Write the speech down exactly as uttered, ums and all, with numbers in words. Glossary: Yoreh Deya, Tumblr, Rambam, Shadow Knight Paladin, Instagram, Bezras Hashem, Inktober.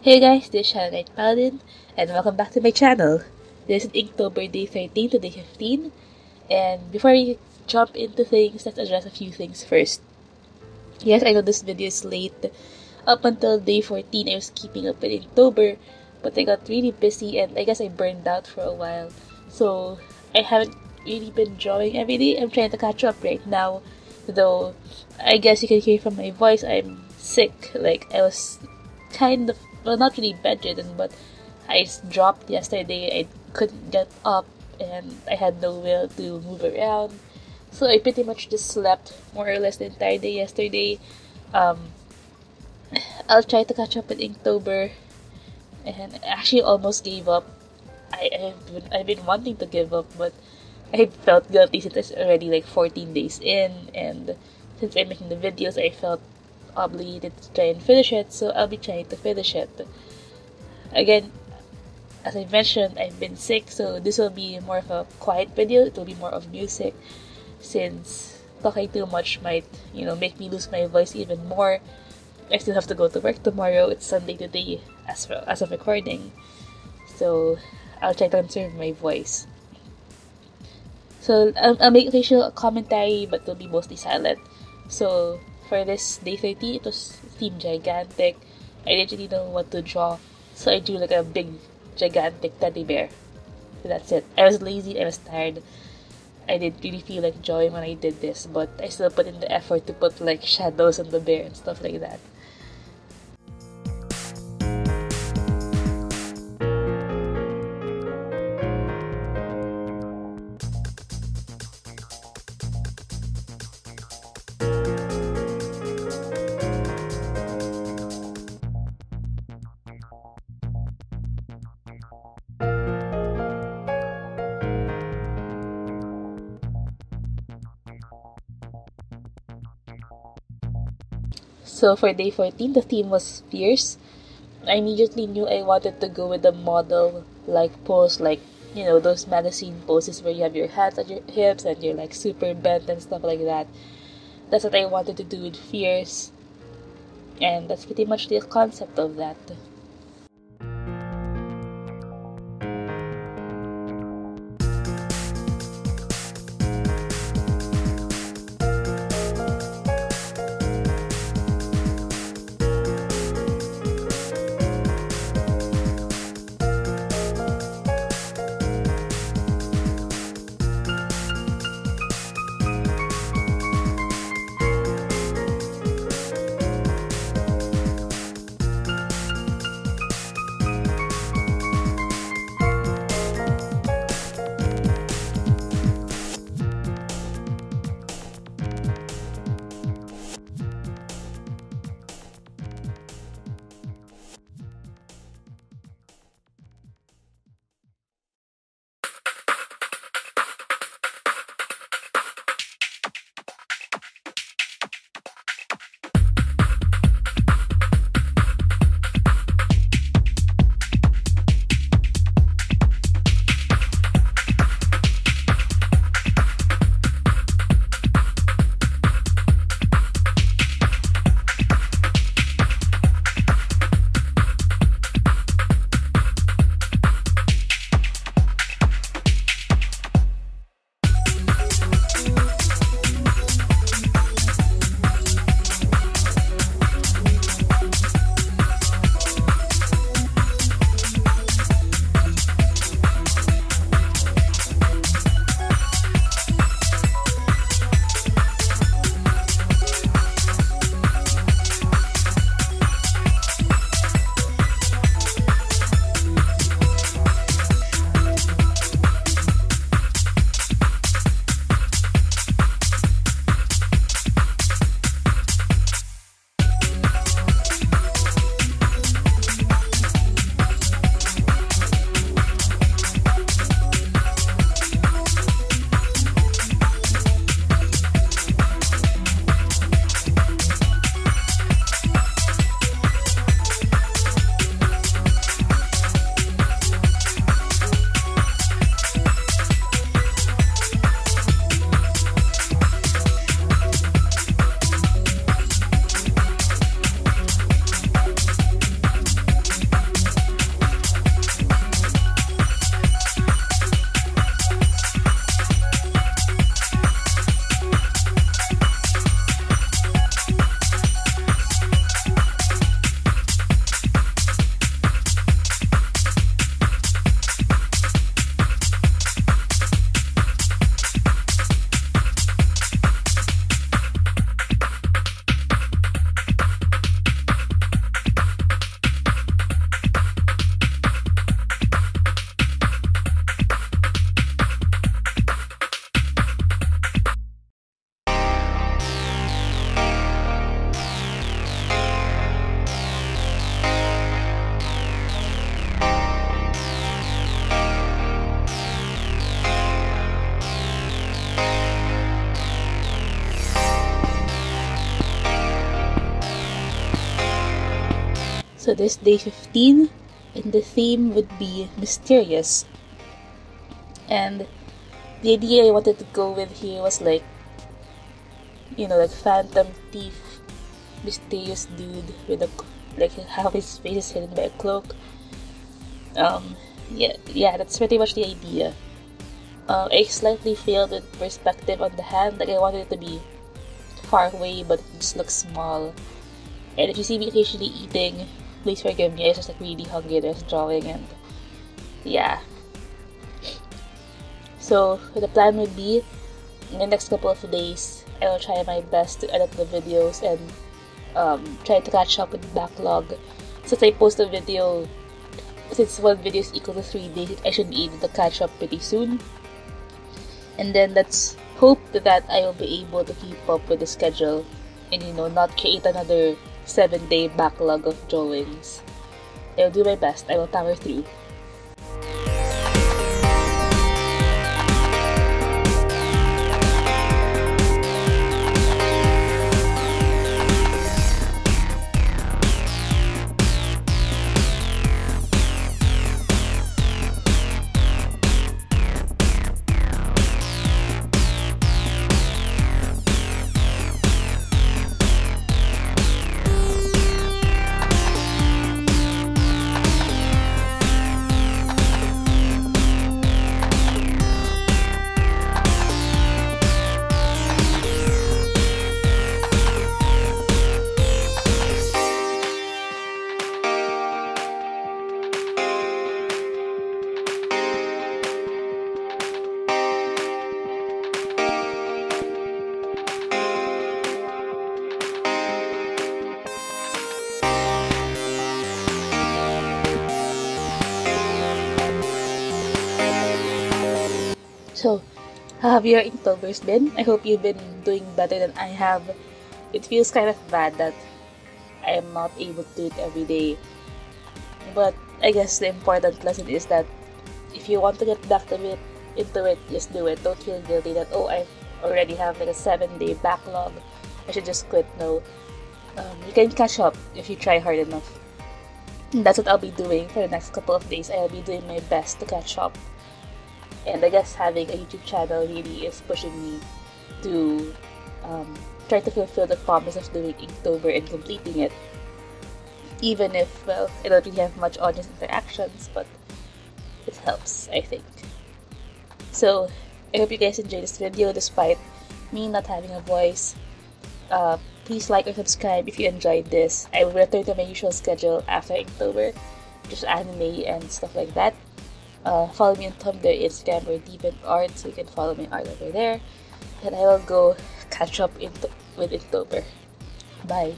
Hey guys, this is Shadow Knight Paladin, and welcome back to my channel. This is Inktober day thirteen to day fifteen, and before we jump into things, let's address a few things first. Yes, I know this video is late. Up until day fourteen, I was keeping up with Inktober, but I got really busy and I guess I burned out for a while. So, I haven't really been drawing every day. I'm trying to catch up right now, though I guess you can hear from my voice I'm sick. Like, I was kind of, well, not really bedridden, but I dropped yesterday. I couldn't get up and I had no will to move around, so I pretty much just slept more or less the entire day yesterday. um, I'll try to catch up with Inktober, and I actually almost gave up. I, I've, been, I've been wanting to give up, but I felt guilty since it's already like fourteen days in, and since I'm making the videos, I felt obligated to try and finish it, so I'll be trying to finish it. Again, as I mentioned, I've been sick, so this will be more of a quiet video. It will be more of music, since talking too much might, you know, make me lose my voice even more. I still have to go to work tomorrow. It's Sunday today as for, as of recording, so I'll try to conserve my voice. So I'll, I'll make facial commentary, but it'll be mostly silent. So for this day thirty, it was Team Gigantic. I literally don't want to draw, so I drew like a big, gigantic teddy bear. So that's it. I was lazy, I was tired. I didn't really feel like drawing when I did this, but I still put in the effort to put like shadows on the bear and stuff like that. So for day fourteen, the theme was fierce. I immediately knew I wanted to go with the model like pose, like, you know, those magazine poses where you have your hands at your hips and you're like super bent and stuff like that. That's what I wanted to do with fierce, and that's pretty much the concept of that. So this day fifteen, and the theme would be mysterious. And the idea I wanted to go with here was like, you know, like phantom thief, mysterious dude with a, like how his face is hidden by a cloak. Um, yeah, yeah, that's pretty much the idea. Uh, I slightly failed with perspective on the hand, like I wanted it to be far away, but it just looks small. And if you see me occasionally eating, please forgive me, I was just like really hungry, I was drawing, and yeah. So the plan would be, in the next couple of days, I will try my best to edit the videos and um, try to catch up with the backlog. Since I post a video, since one video is equal to three days, I should be able to catch up pretty soon. And then let's hope that I will be able to keep up with the schedule and, you know, not create another seven day backlog of drawings. I will do my best. I will power through. So, how have your Inktober's been? I hope you've been doing better than I have. It feels kind of bad that I am not able to do it every day. But I guess the important lesson is that if you want to get back to it, into it, just do it. Don't feel guilty that, oh, I already have like a seven day backlog, I should just quit. No. Um, you can catch up if you try hard enough. And that's what I'll be doing for the next couple of days. I'll be doing my best to catch up. And I guess having a YouTube channel really is pushing me to um, try to fulfill the promise of doing Inktober and completing it. Even if, well, I don't really have much audience interactions, but it helps, I think. So, I hope you guys enjoyed this video despite me not having a voice. Uh, please like or subscribe if you enjoyed this. I will return to my usual schedule after Inktober, just anime and stuff like that. Uh, follow me on Tumblr, Instagram, or Deep in Art, so you can follow my art over there. And I will go catch up into, with Inktober. Bye.